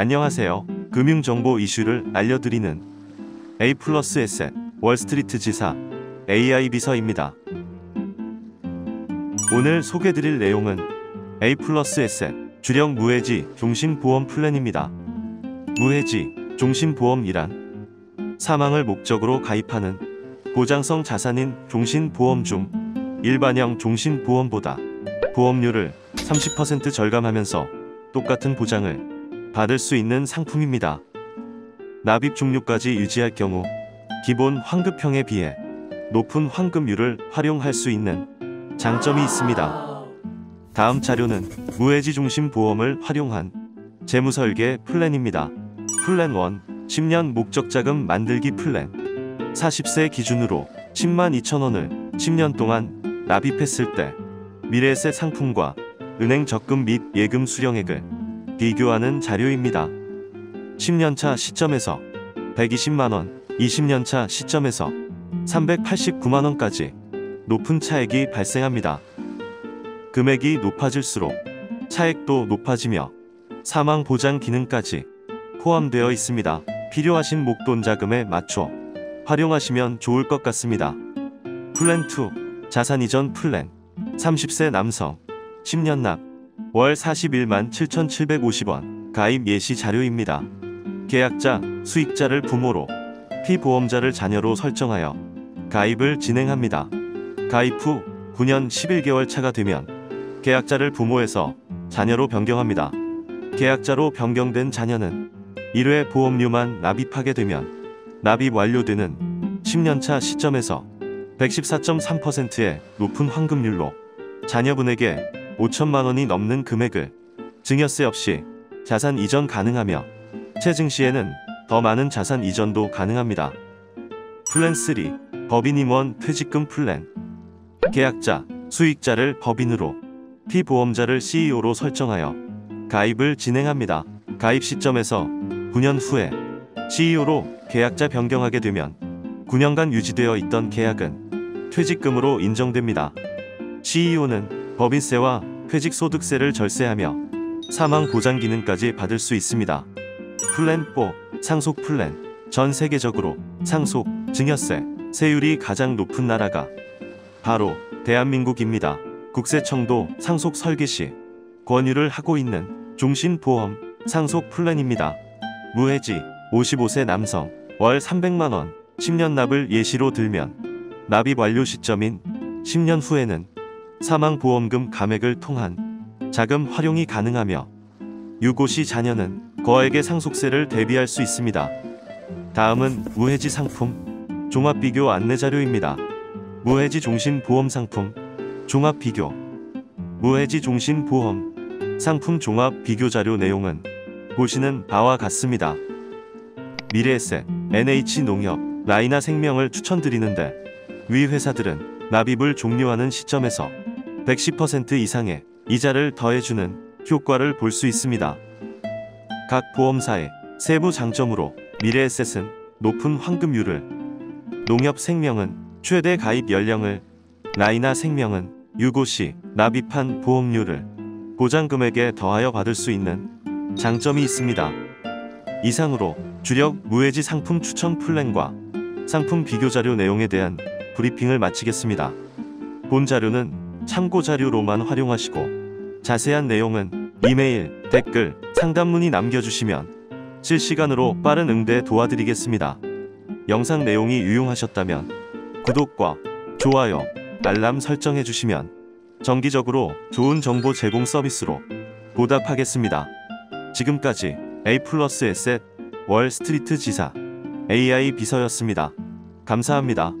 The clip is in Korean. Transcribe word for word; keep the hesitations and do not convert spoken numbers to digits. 안녕하세요. 금융정보 이슈를 알려드리는 에이 플러스 에셋 월스트리트 지사 에이아이 비서입니다. 오늘 소개드릴 내용은 에이 플러스 에셋 줄여 무해지 종신보험 플랜입니다. 무해지 종신보험이란 사망을 목적으로 가입하는 보장성 자산인 종신보험 중 일반형 종신보험보다 보험료를 삼십 퍼센트 절감하면서 똑같은 보장을 받을 수 있는 상품입니다. 납입 종료까지 유지할 경우 기본 환급형에 비해 높은 환급률을 활용할 수 있는 장점이 있습니다. 다음 자료는 무해지 종신보험을 활용한 재무설계 플랜입니다. 플랜 일 십 년 목적자금 만들기 플랜. 사십 세 기준으로 십만 이천 원을 십 년 동안 납입했을 때 미래에셋 상품과 은행 적금 및 예금 수령액을 비교하는 자료입니다. 십 년차 시점에서 백이십만 원, 이십 년차 시점에서 삼백팔십구만 원까지 높은 차액이 발생합니다. 금액이 높아질수록 차액도 높아지며 사망보장 기능까지 포함되어 있습니다. 필요하신 목돈 자금에 맞춰 활용하시면 좋을 것 같습니다. 플랜 이 자산 이전 플랜. 삼십 세 남성 십 년 납 월 사십일만 칠천칠백오십 원 가입 예시 자료입니다. 계약자, 수익자를 부모로, 피보험자를 자녀로 설정하여 가입을 진행합니다. 가입 후 구 년 십일 개월 차가 되면 계약자를 부모에서 자녀로 변경합니다. 계약자로 변경된 자녀는 일 회 보험료만 납입하게 되면 납입 완료되는 십 년차 시점에서 백십사 점 삼 퍼센트의 높은 환급률로 자녀분에게 오천만 원이 넘는 금액을 증여세 없이 자산 이전 가능하며 체증 시에는 더 많은 자산 이전도 가능합니다. 플랜 삼 법인 임원 퇴직금 플랜. 계약자, 수익자를 법인으로, 피보험자를 씨이오로 설정하여 가입을 진행합니다. 가입 시점에서 구 년 후에 씨이오로 계약자 변경하게 되면 구 년간 유지되어 있던 계약은 퇴직금으로 인정됩니다. 씨이오는 법인세와 퇴직소득세를 절세하며 사망보장기능까지 받을 수 있습니다. 플랜 사 상속플랜. 전 세계적으로 상속, 증여세, 세율이 가장 높은 나라가 바로 대한민국입니다. 국세청도 상속 설계시 권유를 하고 있는 종신보험 상속플랜입니다. 무해지 오십오 세 남성 월 삼백만 원 십 년 납을 예시로 들면 납입 완료 시점인 십 년 후에는 사망보험금 감액을 통한 자금 활용이 가능하며 유고시 자녀는 거액의 상속세를 대비할 수 있습니다. 다음은 무해지 상품 종합비교 안내자료입니다. 무해지 종신보험 상품 종합비교. 무해지 종신보험 상품 종합비교자료 내용은 보시는 바와 같습니다. 미래에셋, 엔에이치농협, 라이나생명을 추천드리는데 위 회사들은 납입을 종료하는 시점에서 백십 퍼센트 이상의 이자를 더해주는 효과를 볼 수 있습니다. 각 보험사의 세부 장점으로 미래에셋은 높은 환급률을, 농협생명은 최대 가입 연령을, 라이나생명은 유고시 납입한 보험료를 보장금액에 더하여 받을 수 있는 장점이 있습니다. 이상으로 주력 무해지 상품 추천 플랜과 상품 비교자료 내용에 대한 브리핑을 마치겠습니다. 본 자료는 참고 자료로만 활용하시고 자세한 내용은 이메일, 댓글, 상담 문의 남겨주시면 실시간으로 빠른 응대 도와드리겠습니다. 영상 내용이 유용하셨다면 구독과 좋아요, 알람 설정해주시면 정기적으로 좋은 정보 제공 서비스로 보답하겠습니다. 지금까지 에이 플러스 에셋 월스트리트 지사 에이아이 비서였습니다. 감사합니다.